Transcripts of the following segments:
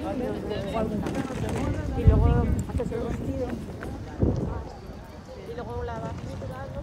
Y luego haces el vestido. Y luego la vas tirando.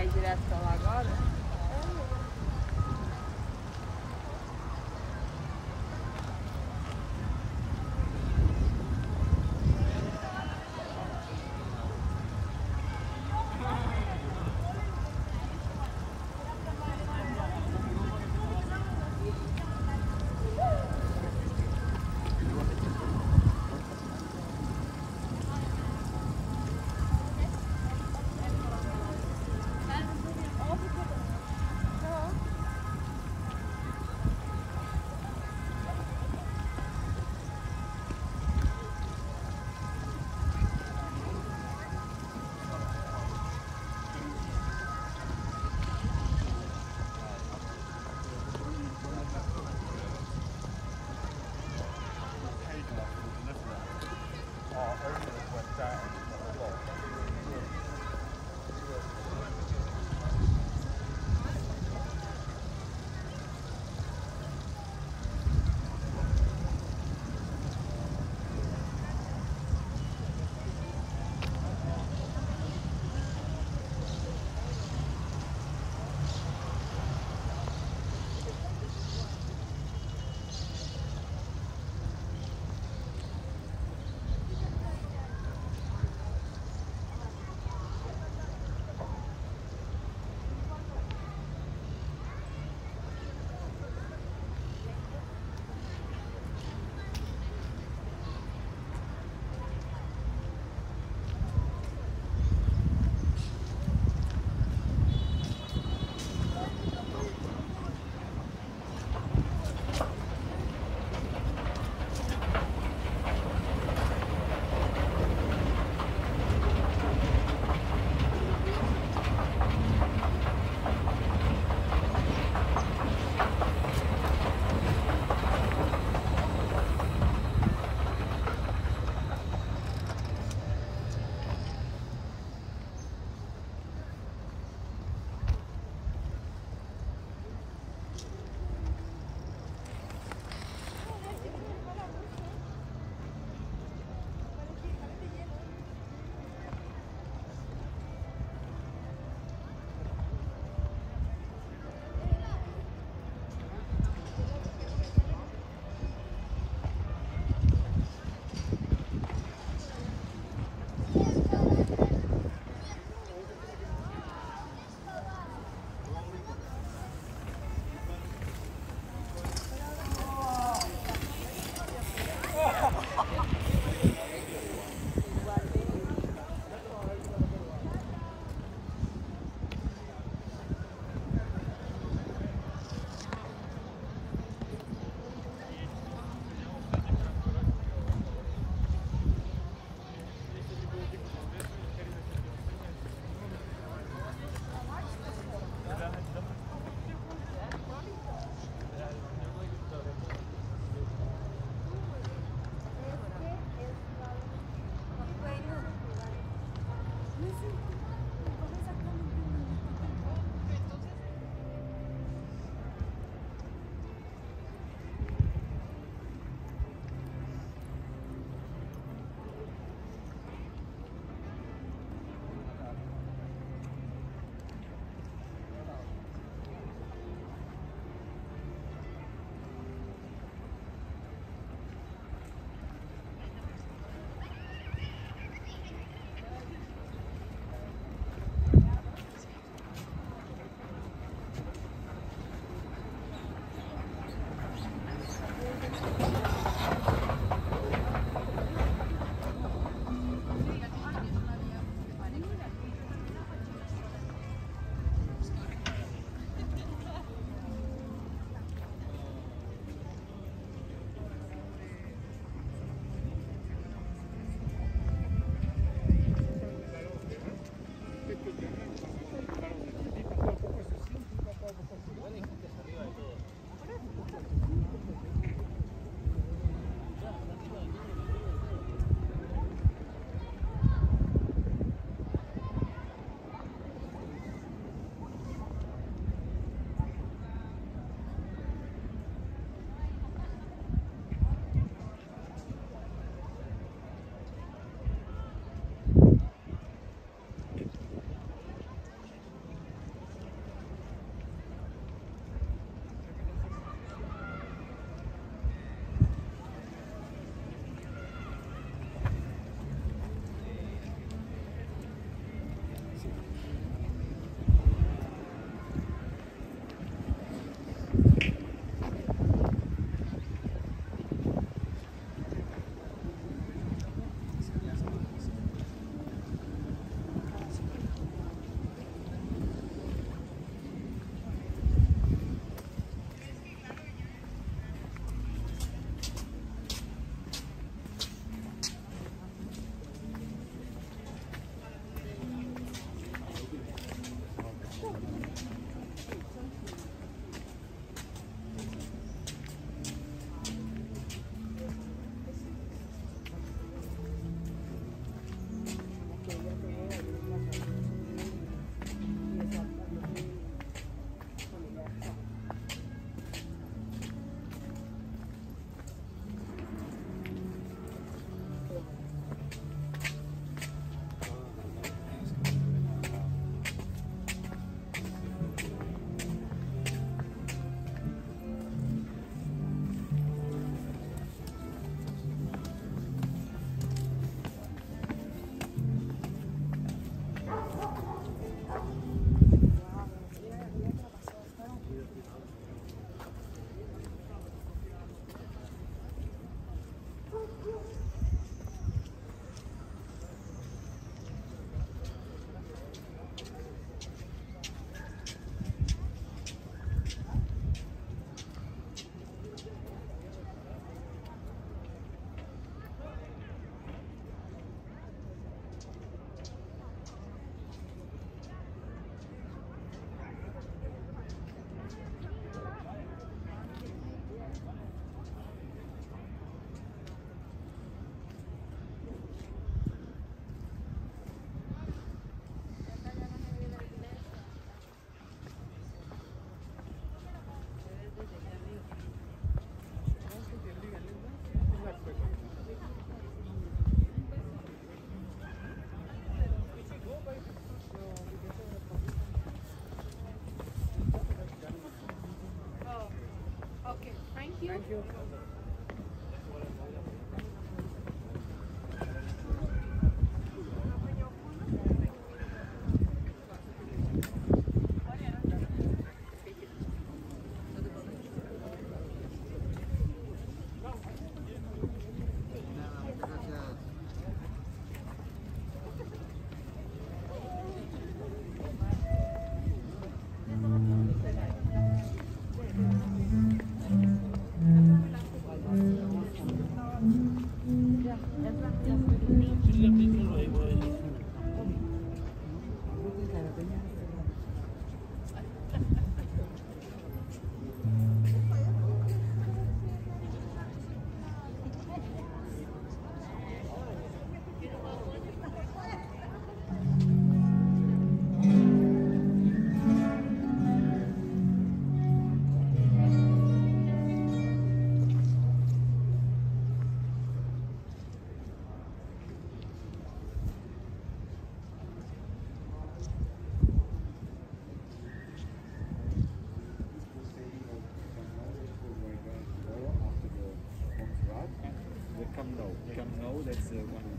Direto pra lá agora? you. Come now, that's one.